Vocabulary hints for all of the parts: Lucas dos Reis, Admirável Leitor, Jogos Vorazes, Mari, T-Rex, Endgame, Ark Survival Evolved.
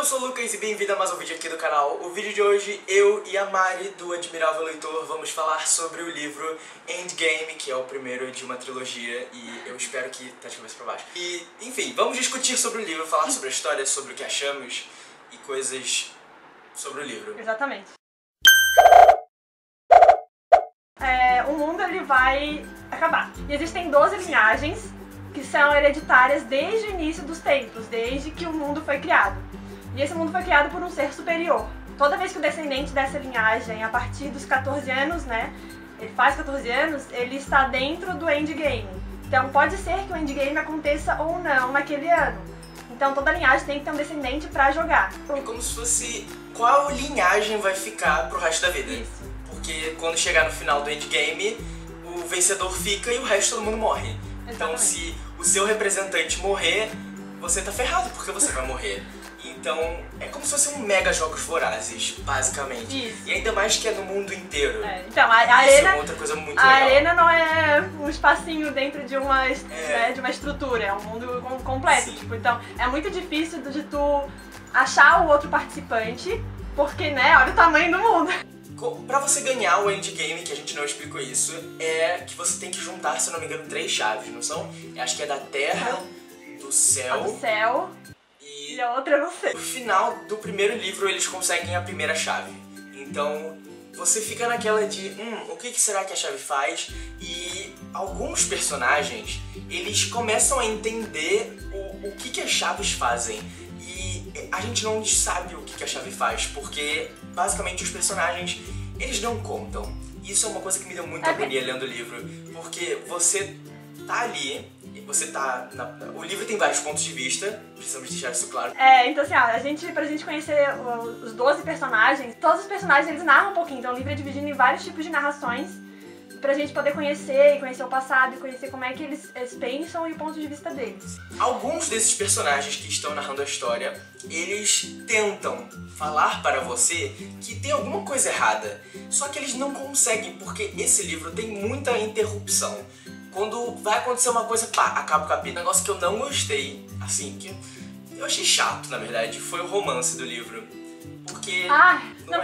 Eu sou o Lucas e bem-vindo a mais um vídeo aqui do canal. O vídeo de hoje, eu e a Mari, do Admirável Leitor, vamos falar sobre o livro Endgame, que é o primeiro de uma trilogia, e eu espero que tá de cabeça pra baixo. E, enfim, vamos discutir sobre o livro, falar sobre a história, sobre o que achamos e coisas sobre o livro. Exatamente. O mundo, ele vai acabar. E existem 12 linhagens que são hereditárias desde o início dos tempos, desde que o mundo foi criado. E esse mundo foi criado por um ser superior. Toda vez que o descendente dessa linhagem, a partir dos 14 anos, né, ele faz 14 anos, ele está dentro do endgame. Então pode ser que o endgame aconteça ou não naquele ano. Então toda linhagem tem que ter um descendente pra jogar. É como se fosse qual linhagem vai ficar pro resto da vida. Isso. Porque quando chegar no final do endgame, o vencedor fica e o resto do mundo morre. Então, se o seu representante morrer, você tá ferrado, porque você vai morrer. Então, é como se fosse um mega Jogos Vorazes, basicamente. Isso. E ainda mais que é no mundo inteiro. É. Então, a arena é outra coisa muito legal. Arena não é um espacinho dentro de uma, né, de uma estrutura, é um mundo completo. Tipo, então, é muito difícil de tu achar o outro participante, porque, né, olha o tamanho do mundo. Pra você ganhar o endgame, que a gente não explicou isso, é que você tem que juntar, se não me engano, 3 chaves, não são? Acho que é da terra, do céu... E a outra eu não sei. No final do primeiro livro eles conseguem a primeira chave. Então você fica naquela de, o que será que a chave faz? E alguns personagens, eles começam a entender o que as chaves fazem. A gente não sabe o que a chave faz, porque basicamente os personagens, eles não contam. Isso é uma coisa que me deu muita agonia lendo o livro, porque você tá ali, o livro tem vários pontos de vista, precisamos deixar isso claro. Então assim, pra gente conhecer os 12 personagens, todos os personagens eles narram um pouquinho, então o livro é dividido em vários tipos de narrações, pra gente poder conhecer o passado, conhecer como é que eles pensam e o ponto de vista deles. Alguns desses personagens que estão narrando a história, eles tentam falar para você que tem alguma coisa errada, só que eles não conseguem, porque esse livro tem muita interrupção. Quando vai acontecer uma coisa, pá, acaba o capítulo. Um negócio que eu não gostei, assim, que eu achei chato, na verdade, foi o romance do livro. Porque não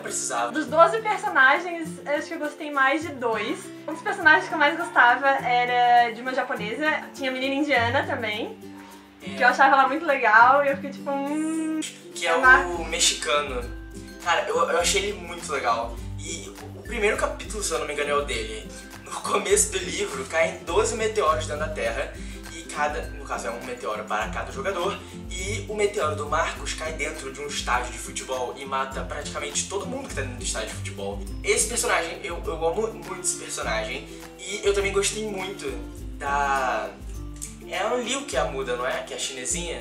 precisava. Dos 12 personagens, acho que eu gostei mais de 2. Um dos personagens que eu mais gostava era de uma japonesa, tinha a menina indiana também, que eu achava ela muito legal, e eu fiquei tipo, que é o mexicano. Cara, eu achei ele muito legal. E o primeiro capítulo, se eu não me engano, é o dele. No começo do livro, caem 12 meteoros dentro da Terra. No caso é um meteoro para cada jogador, e o meteoro do Marcos cai dentro de um estádio de futebol e mata praticamente todo mundo que tá dentro do estádio de futebol. Esse personagem, eu amo muito esse personagem, e eu também gostei muito da... É a Liu que é a muda, não é? Que é a chinesinha?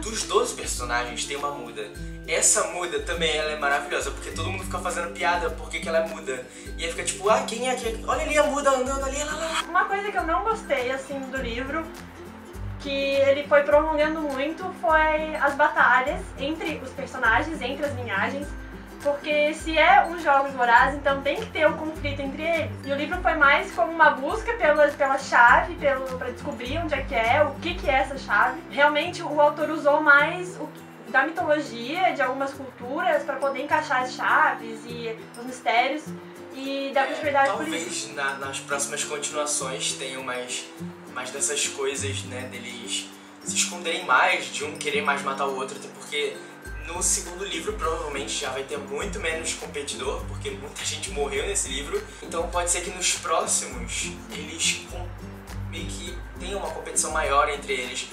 Dos 12 personagens tem uma muda. Essa muda também, ela é maravilhosa, porque todo mundo fica fazendo piada porque ela é muda. E aí fica tipo, quem é que... Olha ali a muda andando ali, lá. Uma coisa que eu não gostei, assim, do livro, que ele foi prolongando muito, foi as batalhas entre os personagens, entre as linhagens. Porque se é um Jogos Vorazes, então tem que ter um conflito entre eles. E o livro foi mais como uma busca pela chave, pra descobrir onde é que é, o que é essa chave. Realmente o autor usou mais da mitologia, de algumas culturas, pra poder encaixar as chaves e os mistérios e dar prosperidade por isso. Talvez nas próximas continuações tenham mais dessas coisas, né, deles se esconderem mais, de um querer mais matar o outro, até porque... No segundo livro, provavelmente, já vai ter muito menos competidor, porque muita gente morreu nesse livro. Então pode ser que nos próximos, eles meio que tenham uma competição maior entre eles,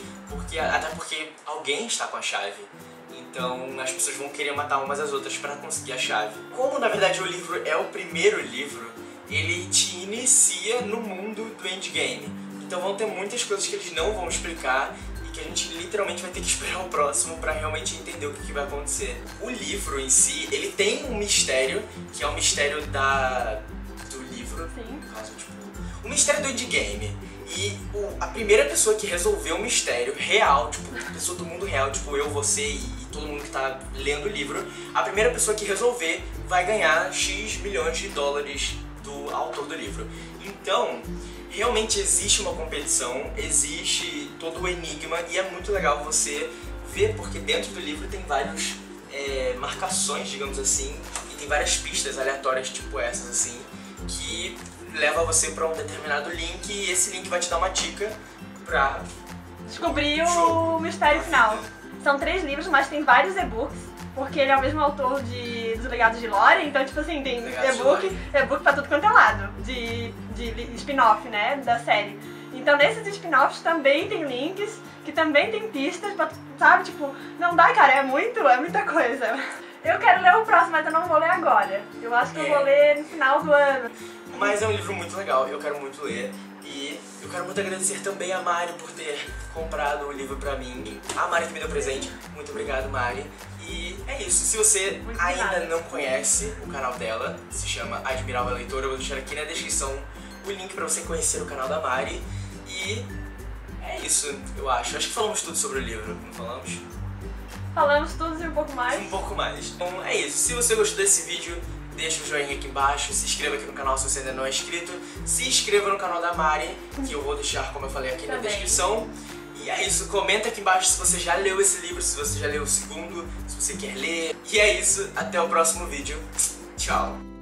até porque alguém está com a chave. Então as pessoas vão querer matar umas às outras para conseguir a chave. Como, na verdade, o livro é o primeiro livro, ele te inicia no mundo do endgame. Então vão ter muitas coisas que eles não vão explicar, que a gente literalmente vai ter que esperar o próximo pra realmente entender o que vai acontecer. O livro em si, ele tem um mistério, que é o mistério do livro. Sim. No caso, tipo, o mistério do endgame. E a primeira pessoa que resolveu o mistério real, tipo, pessoa do mundo real, tipo eu, você e todo mundo que tá lendo o livro, a primeira pessoa que resolver vai ganhar X milhões de dólares do autor do livro. Então... realmente existe uma competição, existe todo o enigma, e é muito legal você ver, porque dentro do livro tem várias marcações, digamos assim, e tem várias pistas aleatórias tipo essas, assim, que leva você para um determinado link, e esse link vai te dar uma dica pra descobrir o mistério final. São 3 livros, mas tem vários e-books, porque ele é o mesmo autor dos Legados de Lore, então, tipo assim, tem e-book pra tudo quanto é lado, de spin-off, né, da série. Então, nesses spin-offs também tem links, que também tem pistas, pra, sabe, tipo, não dá, cara, é muita coisa. Eu quero ler o próximo, mas eu não vou ler agora. Eu acho que eu vou ler no final do ano. Mas é um livro muito legal, eu quero muito ler. E eu quero muito agradecer também a Mari por ter comprado o livro pra mim. A Mari que me deu presente. Muito obrigado, Mari. E é isso. Se você ainda não conhece o canal dela, se chama Admirável Leitor, eu vou deixar aqui na descrição o link pra você conhecer o canal da Mari. E é isso, eu acho. Acho que falamos tudo sobre o livro, não falamos? Falamos tudo e um pouco mais. Um pouco mais. Então é isso. Se você gostou desse vídeo, deixa o joinha aqui embaixo, se inscreva aqui no canal se você ainda não é inscrito, se inscreva no canal da Mari, que eu vou deixar, como eu falei, aqui na descrição. E é isso, comenta aqui embaixo se você já leu esse livro, se você já leu o segundo, se você quer ler. E é isso, até o próximo vídeo. Tchau!